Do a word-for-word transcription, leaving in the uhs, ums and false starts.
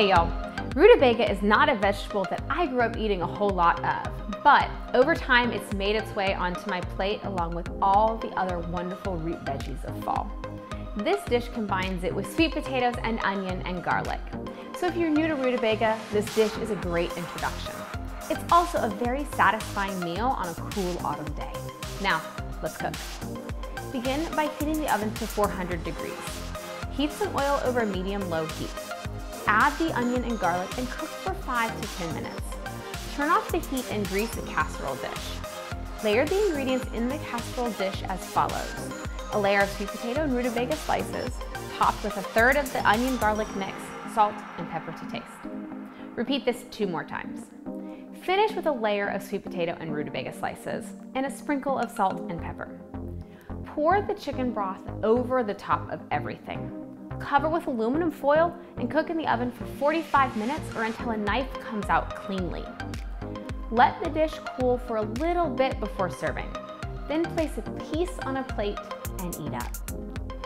Hey y'all, rutabaga is not a vegetable that I grew up eating a whole lot of, but over time it's made its way onto my plate along with all the other wonderful root veggies of fall. This dish combines it with sweet potatoes and onion and garlic. So if you're new to rutabaga, this dish is a great introduction. It's also a very satisfying meal on a cool autumn day. Now, let's cook. Begin by heating the oven to four hundred degrees. Heat some oil over medium-low heat. Add the onion and garlic and cook for five to ten minutes. Turn off the heat and grease the casserole dish. Layer the ingredients in the casserole dish as follows. A layer of sweet potato and rutabaga slices, topped with a third of the onion garlic mix, salt and pepper to taste. Repeat this two more times. Finish with a layer of sweet potato and rutabaga slices and a sprinkle of salt and pepper. Pour the chicken broth over the top of everything. Cover with aluminum foil and cook in the oven for forty-five minutes or until a knife comes out cleanly. Let the dish cool for a little bit before serving. Then place a piece on a plate and eat up.